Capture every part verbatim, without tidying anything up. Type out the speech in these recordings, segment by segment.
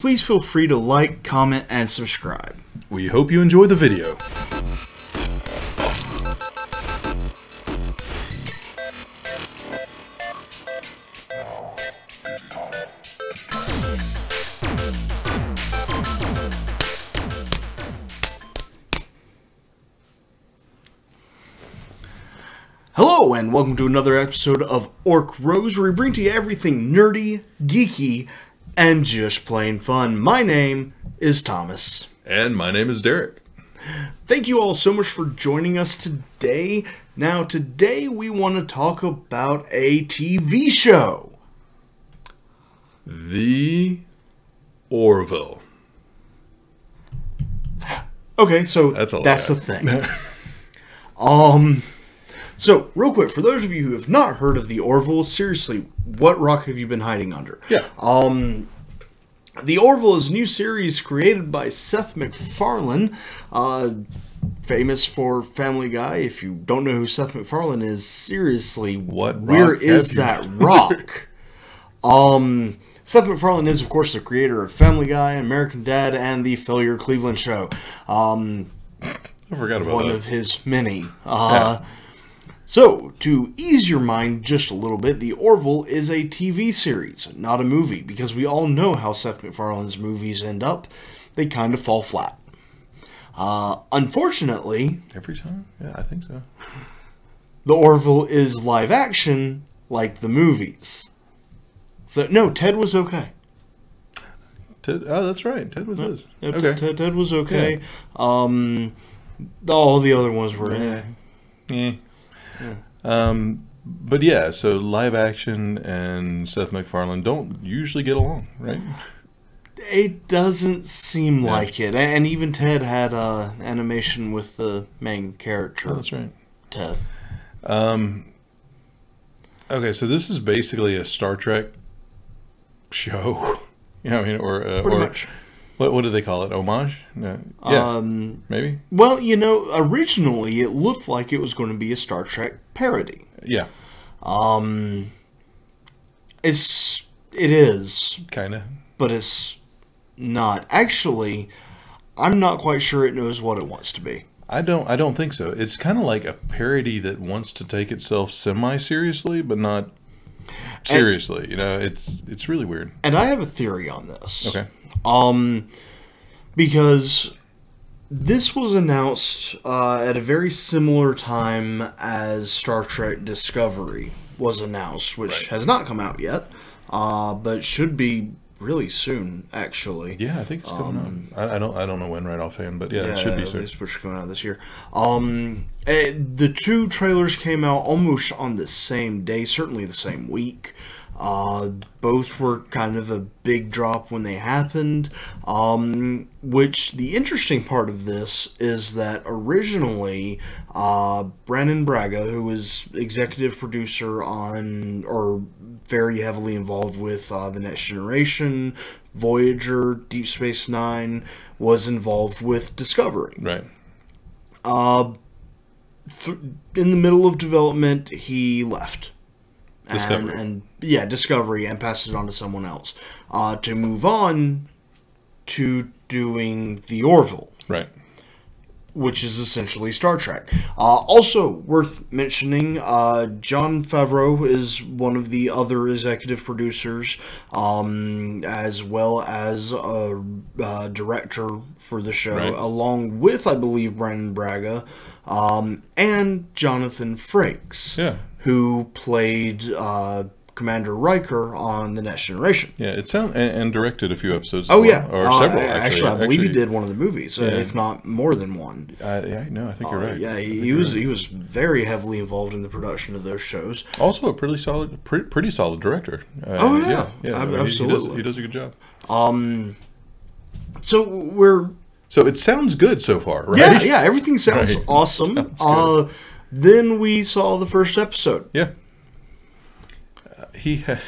Please feel free to like, comment, and subscribe. We hope you enjoy the video. Hello, and welcome to another episode of Orc Rogues, where we bring to you everything nerdy, geeky, and just plain fun. My name is Thomas. And my name is Derek. Thank you all so much for joining us today. Now, today we want to talk about a T V show. The Orville. Okay, so that's, that's the thing. um... So, real quick, for those of you who have not heard of The Orville, seriously, what rock have you been hiding under? Yeah. Um, The Orville is a new series created by Seth MacFarlane, uh, famous for Family Guy. If you don't know who Seth MacFarlane is, seriously, what where rock is that rock? um, Seth MacFarlane is, of course, the creator of Family Guy, American Dad, and the failure Cleveland Show. Um, I forgot about one that. Of his many. Uh, yeah. So, to ease your mind just a little bit, The Orville is a T V series, not a movie, because we all know how Seth MacFarlane's movies end up. They kind of fall flat. Uh, unfortunately... Every time? Yeah, I think so. The Orville is live action, like the movies. So, no, Ted was okay. Ted, oh, that's right. Ted was no, his. No, okay. Ted, Ted was okay. Yeah. Um, all the other ones were... Yeah. Eh. Yeah. Um, but yeah, so live action and Seth MacFarlane don't usually get along, right? It doesn't seem yeah. like it. And even Ted had uh, animation with the main character. Oh, that's right. Ted. Um, okay, so this is basically a Star Trek show. You know, I mean, or, uh, Pretty or much. What, what do they call it? Homage? No. Yeah, um, maybe? Well, you know, originally it looked like it was going to be a Star Trek parody. Yeah. Um, it's, it is. Kind of. But it's not. Actually, I'm not quite sure it knows what it wants to be. I don't, I don't think so. It's kind of like a parody that wants to take itself semi-seriously, but not seriously. And, you know, it's, it's really weird. And I have a theory on this. Okay. Um, because this was announced uh, at a very similar time as Star Trek Discovery was announced, which right. has not come out yet, uh, but should be really soon, actually. Yeah, I think it's coming um, out. I, I don't, I don't know when right offhand, but yeah, yeah it should be soon. It's coming out this year. Um, it, the two trailers came out almost on the same day, certainly the same week. Uh, both were kind of a big drop when they happened, um, which the interesting part of this is that originally uh, Brannon Braga, who was executive producer on, or very heavily involved with uh, The Next Generation, Voyager, Deep Space Nine, was involved with Discovery. Right. Uh, th- in the middle of development, he left. Discovery. And, and yeah, Discovery, and passed it on to someone else uh, to move on to doing The Orville, right? Which is essentially Star Trek. Uh, also worth mentioning, uh, John Favreau is one of the other executive producers, um, as well as a, a director for the show, right. along with, I believe, Brannon Braga um, and Jonathan Frakes. Yeah. Who played uh, Commander Riker on The Next Generation? Yeah, it sound and, and directed a few episodes. Oh well, yeah, or uh, several. Actually, actually I believe actually, he did one of the movies, yeah. if not more than one. Uh, yeah, no, I think you're right. Uh, yeah, he was right. he was very heavily involved in the production of those shows. Also, a pretty solid, pretty, pretty solid director. Uh, oh yeah, yeah, yeah I mean, absolutely. He does, he does a good job. Um, so we're so it sounds good so far, right? Yeah, yeah, everything sounds right. awesome. Sounds uh, Then we saw the first episode. Yeah. Uh, he ha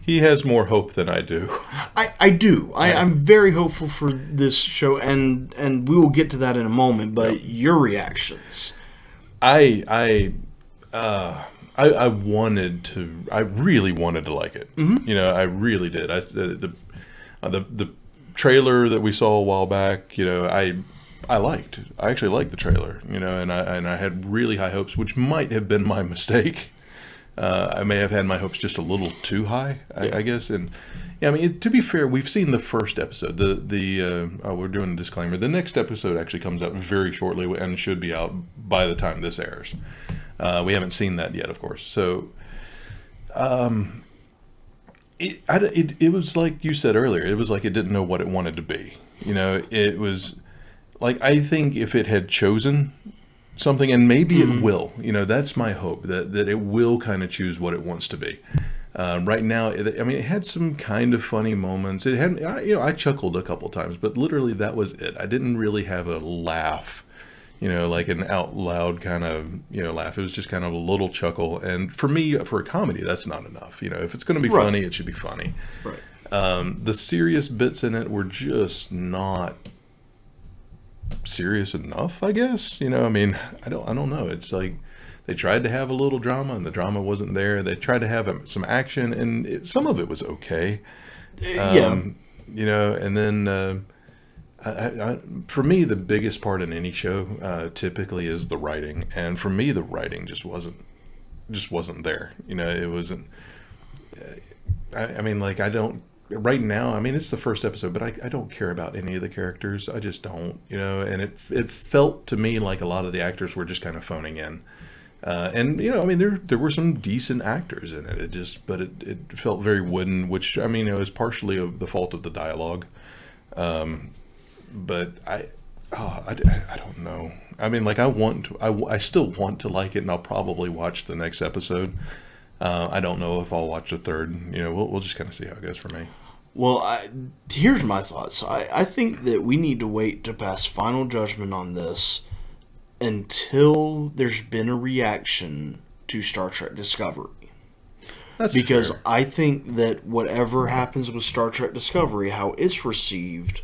he has more hope than I do. I, I do. I, yeah. I'm very hopeful for this show, and and we will get to that in a moment. But yeah. your reactions. I I uh I, I wanted to. I really wanted to like it. Mm-hmm. You know, I really did. I the Uh, the the trailer that we saw a while back, you know, I I liked. I actually liked the trailer, you know, and I and I had really high hopes, which might have been my mistake. Uh, I may have had my hopes just a little too high, I, yeah. I guess. And yeah, I mean, it, to be fair, we've seen the first episode. The the uh, oh, we're doing a disclaimer. The next episode actually comes out very shortly and should be out by the time this airs. Uh, we haven't seen that yet, of course. So, um, it, I, it it was like you said earlier. It was like it didn't know what it wanted to be. You know, it was like, I think if it had chosen something, and maybe mm-hmm. it will. You know, that's my hope, that that it will kind of choose what it wants to be. Uh, right now, I mean, it had some kind of funny moments. It had, I, you know, I chuckled a couple times, but literally that was it. I didn't really have a laugh, you know, like an out loud kind of, you know, laugh. It was just kind of a little chuckle. And for me, for a comedy, that's not enough. You know, if it's going to be right. funny, it should be funny. Right. Um, the serious bits in it were just not serious enough, I guess. You know, I mean, I don't, I don't know. It's like, they tried to have a little drama, and the drama wasn't there. They tried to have some action, and it, some of it was okay. Um, yeah. You know, and then uh, I, I, for me, the biggest part in any show uh, typically is the writing. And for me, the writing just wasn't, just wasn't there. You know, it wasn't, I, I mean, like, I don't, right now, I mean, it's the first episode, but I, I don't care about any of the characters. I just don't, you know, and it, it felt to me like a lot of the actors were just kind of phoning in. Uh, and, you know, I mean, there there were some decent actors in it. It just, but it, it felt very wooden, which, I mean, it was partially of the fault of the dialogue. Um, but I, oh, I, I don't know. I mean, like, I want to, I, I still want to like it, and I'll probably watch the next episode. Uh, I don't know if I'll watch the third. You know, we'll, we'll just kind of see how it goes for me. Well, I, here's my thoughts. I, I think that we need to wait to pass final judgment on this until there's been a reaction to Star Trek Discovery. That's because fair. I think that whatever happens with Star Trek Discovery, how it's received,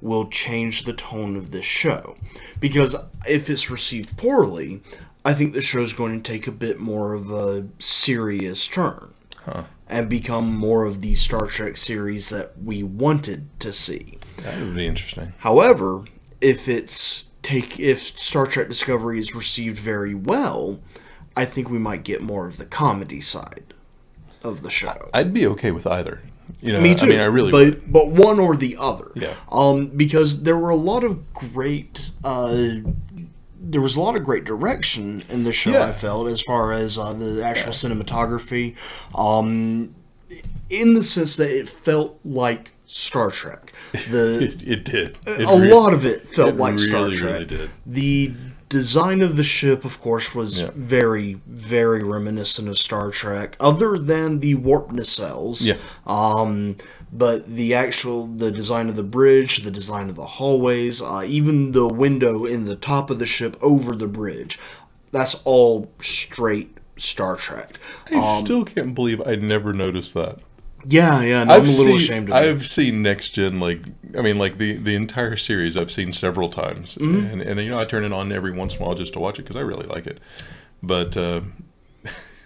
will change the tone of this show. Because if it's received poorly, I think the show's going to take a bit more of a serious turn. Huh. And become more of the Star Trek series that we wanted to see. That would be interesting. However, if it's Take if Star Trek Discovery is received very well, I think we might get more of the comedy side of the show. I'd be okay with either. You know, me too. I mean, I really but would. But one or the other. Yeah. Um, because there were a lot of great. Uh, there was a lot of great direction in the show. Yeah. I felt, as far as uh, the actual yeah. cinematography, um, in the sense that it felt like Star Trek. The it, it did. It a really, lot of it felt it like really, Star Trek. Really did. The design of the ship, of course, was yeah. very, very reminiscent of Star Trek, other than the warp nacelles. Yeah. Um, but the actual, the design of the bridge, the design of the hallways, uh, even the window in the top of the ship over the bridge, that's all straight Star Trek. I um, still can't believe I never noticed that. Yeah, yeah, and I'm a little seen, ashamed of it. I've seen Next Gen, like, I mean, like, the, the entire series I've seen several times. Mm-hmm. and, and, you know, I turn it on every once in a while just to watch it because I really like it. But uh,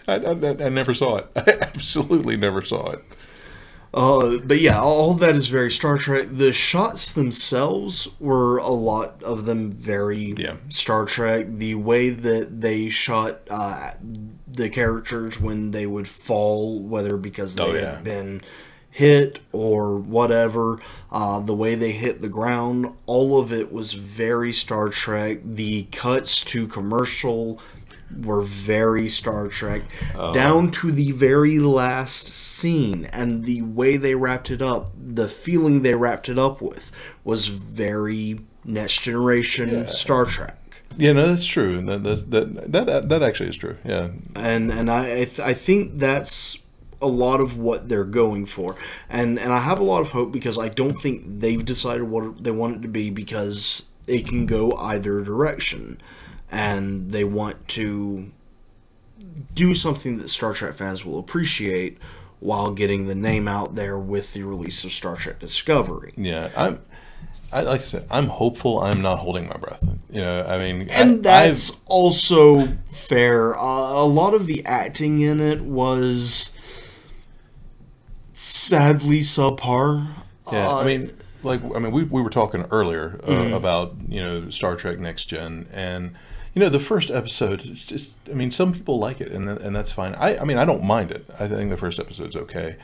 I, I, I never saw it. I absolutely never saw it. Uh, but, yeah, all that is very Star Trek. The shots themselves were, a lot of them, very yeah. Star Trek. The way that they shot uh, the characters when they would fall, whether because they oh, yeah. had been hit or whatever, uh, the way they hit the ground, all of it was very Star Trek. The cuts to commercial were very Star Trek, oh. down to the very last scene, and the way they wrapped it up, the feeling they wrapped it up with, was very Next Generation yeah. Star Trek. Yeah, no, that's true, and that that that that actually is true. Yeah, and and I th I think that's a lot of what they're going for, and and I have a lot of hope because I don't think they've decided what they want it to be, because it can go either direction. And they want to do something that Star Trek fans will appreciate while getting the name out there with the release of Star Trek Discovery. Yeah, I'm, I, like I said, I'm hopeful. I'm not holding my breath. You know, I mean, and I, that's I've... also fair. Uh, a lot of the acting in it was sadly subpar. Yeah, uh, I mean, like, I mean, we we were talking earlier uh, mm-hmm. about you know Star Trek Next Gen, and you know the first episode. It's just, I mean, some people like it, and and that's fine. I I mean, I don't mind it. I think the first episode's okay,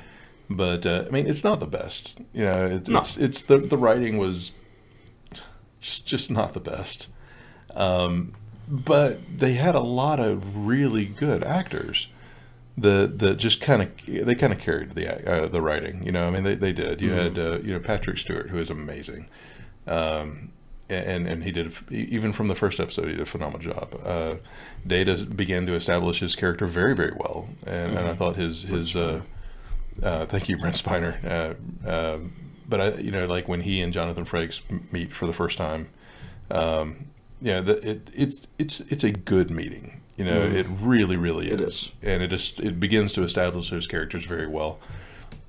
but uh, I mean, it's not the best. You know, it, no. it's it's the the writing was just just not the best. Um, but they had a lot of really good actors. The the just kind of they kind of carried the uh, the writing, you know. I mean, they they did. You mm-hmm. had uh, you know Patrick Stewart, who is amazing, um, and and he did even from the first episode he did a phenomenal job. Uh, Data began to establish his character very very well, and, mm-hmm. and I thought his his uh, uh, thank you Brent Spiner, uh, uh, but I you know like when he and Jonathan Frakes meet for the first time, um, yeah, the, it it's it's it's a good meeting. You know, mm. it really, really is. It is. And it just it begins to establish those characters very well.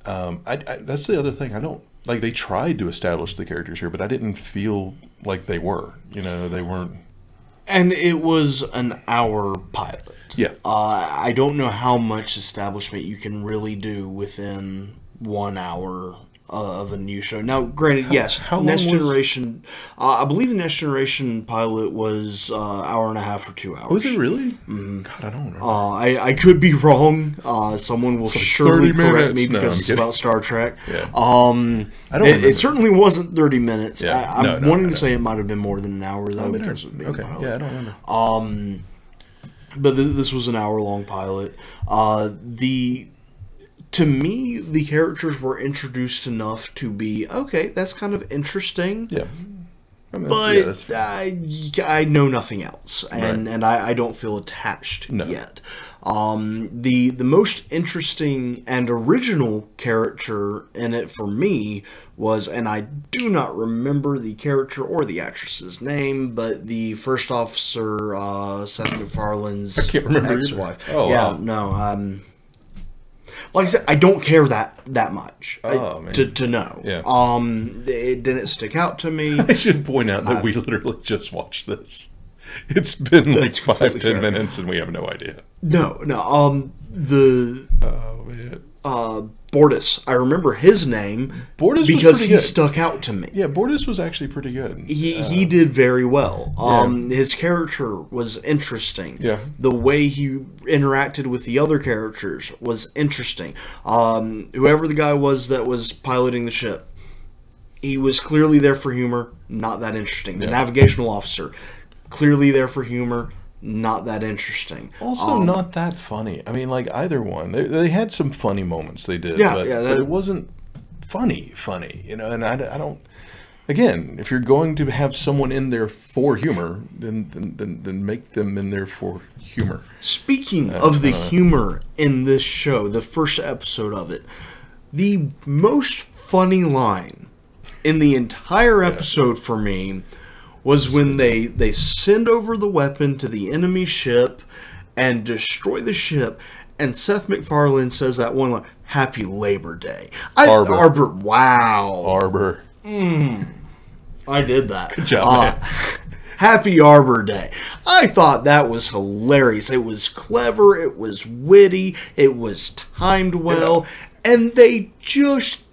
Um, I, I, that's the other thing. I don't like they tried to establish the characters here, but I didn't feel like they were. You know, they weren't. And it was an hour pilot. Yeah. Uh, I don't know how much establishment you can really do within one hour Uh, of a new show. Now, granted, how, yes, how Next Generation, uh, I believe the Next Generation pilot was uh, hour and a half or two hours. Was it really? Mm. God, I don't remember. Uh, I, I could be wrong. Uh, someone will like surely correct me because no, it's kidding. about Star Trek. Yeah. Um, I don't it, it certainly wasn't thirty minutes. Yeah. I, I'm no, no, wanting to say it might have been more than an hour, though. Oh, because of being okay. Pilot. Yeah, I don't remember. Um, but th this was an hour-long pilot. Uh, the... To me, the characters were introduced enough to be, okay, that's kind of interesting. Yeah. I mean, but yeah, I, I know nothing else, and, right. and I, I don't feel attached no. yet. Um, the, the most interesting and original character in it for me was, and I do not remember the character or the actress's name, but the first officer, uh, Seth MacFarlane's ex-wife. Oh, yeah, wow. no, um... Like I said, I don't care that that much oh, I, to to know. Yeah. Um, it didn't stick out to me. I should point out that uh, we literally just watched this. It's been like five ten minutes, and we have no idea. No, no. Um, the oh man, uh, Bortus. I remember his name. Bortus because was he good. stuck out to me. Yeah, Bortus was actually pretty good. He uh, he did very well. Um, yeah. His character was interesting. Yeah, the way he interacted with the other characters was interesting. Um, whoever the guy was that was piloting the ship, he was clearly there for humor. Not that interesting. The yeah. navigational officer, clearly there for humor. Not that interesting. Also, um, not that funny. I mean, like either one. They, they had some funny moments. They did. Yeah, but, yeah, that, but it wasn't funny, funny. You know, and I, I don't. Again, if you're going to have someone in there for humor, then then then, then make them in there for humor. Speaking uh, of the uh, humor in this show, the first episode of it, the most funny line in the entire episode yeah. for me. was when they, they send over the weapon to the enemy ship and destroy the ship. And Seth MacFarlane says that one line, Happy Labor Day. I, Arbor. Arbor, wow. Arbor. Mm, I did that. Good job, uh, man. Happy Arbor Day. I thought that was hilarious. It was clever. It was witty. It was timed well. Yeah. And they just...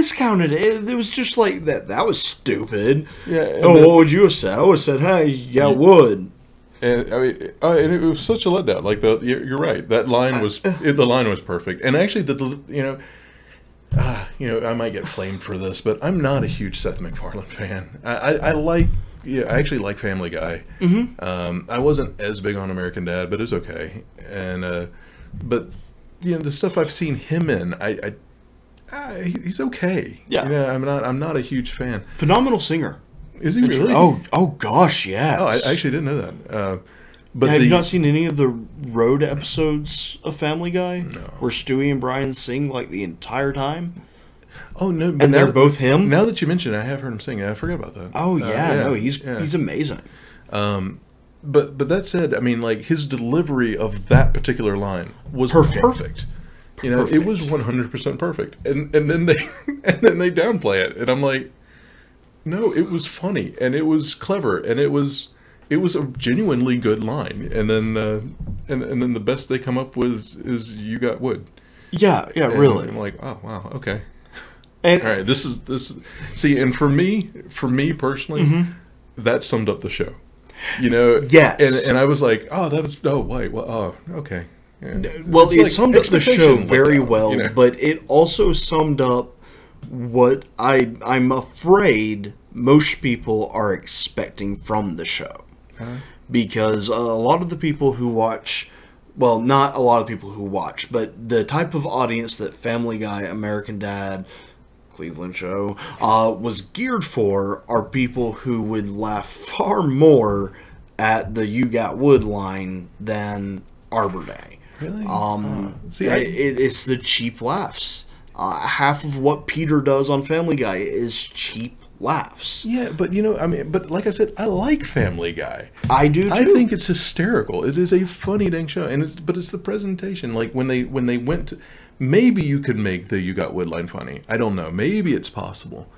discounted it. It was just like that. That was stupid. Yeah. Oh, then, what would you have said? I would have said, "Hey, yeah, you, I would." And I mean, uh, and it was such a letdown. Like the, you're, you're right. That line was uh, it, the line was perfect. And actually, the you know, uh, you know, I might get flamed for this, but I'm not a huge Seth MacFarlane fan. I, I, I like. Yeah, I actually like Family Guy. Mm-hmm. Um, I wasn't as big on American Dad, but it's okay. And uh, but you know, the stuff I've seen him in, I. I Uh, he's okay. Yeah, you know, I'm not. I'm not a huge fan. Phenomenal singer. Is he really? Oh, oh gosh, yeah. Oh, I actually didn't know that. Uh, but have the, you not seen any of the road episodes of Family Guy? No. Where Stewie and Brian sing like the entire time. Oh no! And they're that, both him. Now that you mention it, I have heard him sing. I forgot about that. Oh yeah, uh, yeah no, he's yeah. he's amazing. Um, but but that said, I mean, like his delivery of that particular line was perfect. perfect. You know, perfect. It was one hundred percent perfect, and and then they and then they downplay it, and I'm like, no, it was funny, and it was clever, and it was it was a genuinely good line, and then uh, and and then the best they come up with is you got wood. Yeah, yeah, and really. I'm like, oh wow, okay. And, all right, this is this. See, and for me, for me personally, mm-hmm. that summed up the show. You know, yes. And, and I was like, oh, that was oh wait, well, oh okay. Yeah. Well, it's it like summed up the show very down, well, you know? But it also summed up what I I'm afraid most people are expecting from the show, huh? Because a lot of the people who watch. Well, not a lot of people who watch, but the type of audience that Family Guy, American Dad, Cleveland Show, uh, was geared for are people who would laugh far more at the You Got Wood line than Arbor Day. Really? Um, uh, see, I... it, it's the cheap laughs. Uh, half of what Peter does on Family Guy is cheap laughs. Yeah, but you know, I mean, but like I said, I like Family Guy. I do too. I think it's hysterical. It is a funny dang show, and it's, but it's the presentation. Like when they when they went to, maybe you could make the You Got Woodline funny. I don't know. Maybe it's possible,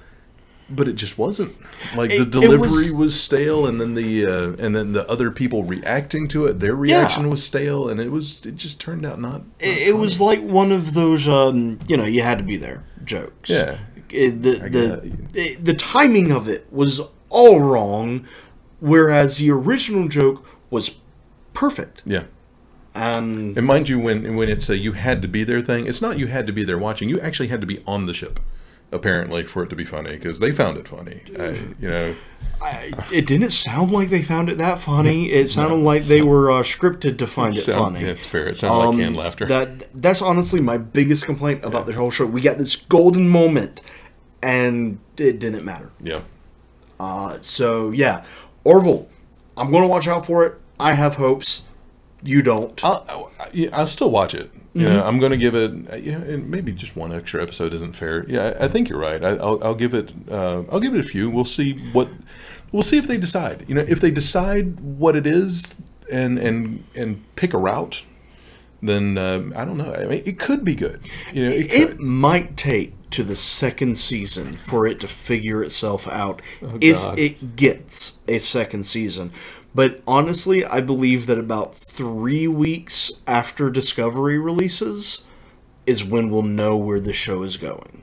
but it just wasn't. Like it, the delivery was, was stale, and then the uh, and then the other people reacting to it, their reaction yeah. was stale, and it was it just turned out not. not it it was like one of those um, you know, you had to be there jokes. Yeah. It, the the it, the timing of it was all wrong, whereas the original joke was perfect. Yeah, um, and mind you, when when it's a you had to be there thing, it's not you had to be there watching. You actually had to be on the ship, apparently, for it to be funny because they found it funny. I, you know, I, it didn't sound like they found it that funny. It sounded no, like they sound, were uh, scripted to find it, it sound, funny. That's yeah, fair. It sounded um, like canned laughter. That that's honestly my biggest complaint about yeah. the whole show. We got this golden moment. And it didn't matter. Yeah. Uh, so, yeah. Orville, I'm going to watch out for it. I have hopes. You don't. I'll, I'll still watch it. Mm-hmm. You know, I'm going to give it, you know, and maybe just one extra episode isn't fair. Yeah, I, I think you're right. I, I'll, I'll give it uh, I'll give it a few. We'll see what, we'll see if they decide. You know, if they decide what it is and, and, and pick a route, then um, I don't know. I mean, it could be good. You know, it, it, it might take. To the second season for it to figure itself out oh, if God. It gets a second season. But honestly, I believe that about three weeks after Discovery releases is when we'll know where the show is going.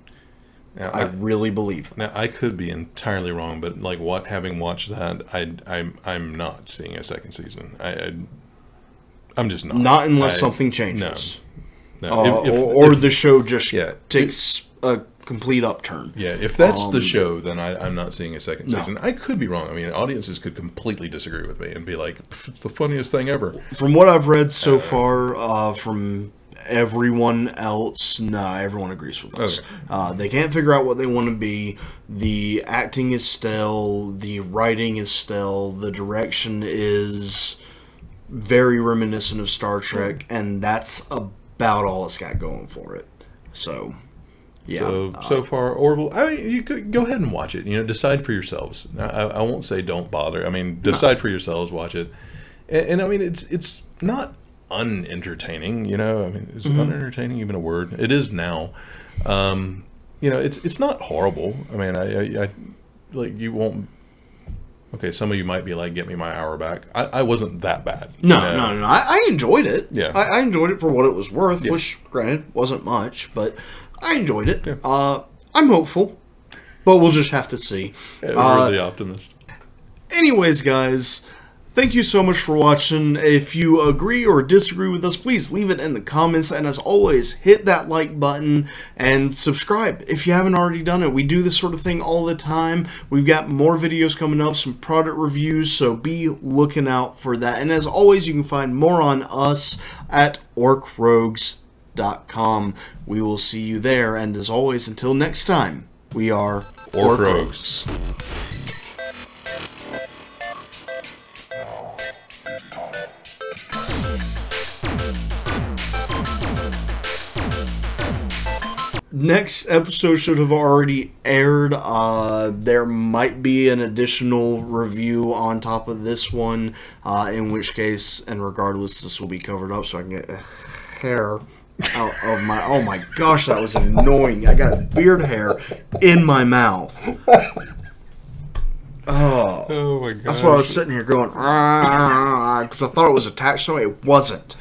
Now, I, I really believe that. Now, I could be entirely wrong, but like what having watched that, I, I'm, I'm not seeing a second season. I, I, I'm just not. Not unless I, something changes. No. no. Uh, if, if, or if, the show just yeah, takes... It, a complete upturn. Yeah, if that's um, the show, then I, I'm not seeing a second no. season. I could be wrong. I mean, audiences could completely disagree with me and be like, it's the funniest thing ever. From what I've read so uh, far, uh, from everyone else, no, nah, everyone agrees with us. Okay. Uh, they can't figure out what they want to be. The acting is stale. The writing is stale. The direction is very reminiscent of Star Trek, and that's about all it's got going for it. So... Yeah, so uh, so far, Orville. I mean, you could go ahead and watch it. You know, decide for yourselves. I, I won't say don't bother. I mean, decide no. for yourselves. Watch it. And, and I mean, it's it's not unentertaining. You know, I mean, is mm-hmm. unentertaining even a word? It is now. Um, you know, it's it's not horrible. I mean, I, I, I like you won't. Okay, some of you might be like, "Get me my hour back." I, I wasn't that bad. No, you know? no, no, no. I, I enjoyed it. Yeah, I, I enjoyed it for what it was worth, yeah. which, granted, wasn't much, but. I enjoyed it. Yeah. Uh, I'm hopeful, but we'll just have to see. Yeah, we're uh, the optimist. Anyways, guys, thank you so much for watching. If you agree or disagree with us, please leave it in the comments. And as always, hit that like button and subscribe if you haven't already done it. We do this sort of thing all the time. We've got more videos coming up, some product reviews, so be looking out for that. And as always, you can find more on us at orc rogues dot com. We will see you there, and as always, until next time, we are Orc Rogues. Next episode should have already aired. Uh, there might be an additional review on top of this one, uh, in which case, and regardless, this will be covered up so I can get hair out of my... Oh my gosh, that was annoying. I got beard hair in my mouth. Oh, oh my gosh. That's why I was sitting here going, because I thought it was attached to it. It wasn't.